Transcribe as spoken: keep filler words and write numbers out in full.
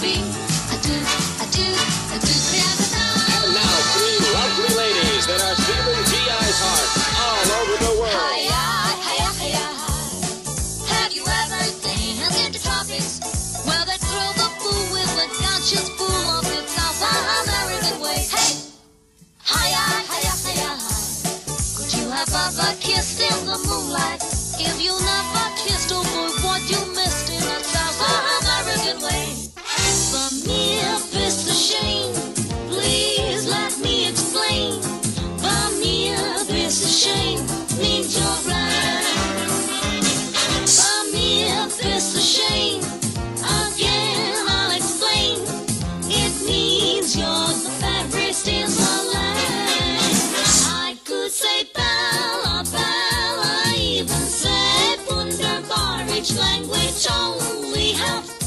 three. A two, a two, a two, three at the time. And now three lovely ladies that are Stephen G I's heart all over the world. Hiya, hiya, hiya, hi. Have you ever danced in the tropics? Well, they throw the pool with a conscious pool of it. Now, while American way. Hey! Hiya, hiya, hiya, hi. Could you have ever kissed in the moonlight? If you never kissed, oh boy, what you missed in a thousand American ways. For me, if it's a shame, please let me explain. For me, if it's a shame, means you're right. For me, if it's a shame, again I'll explain. It means you're the fabric steals my life. I could say Bella, Bella, even say Wunderbar, each language only half.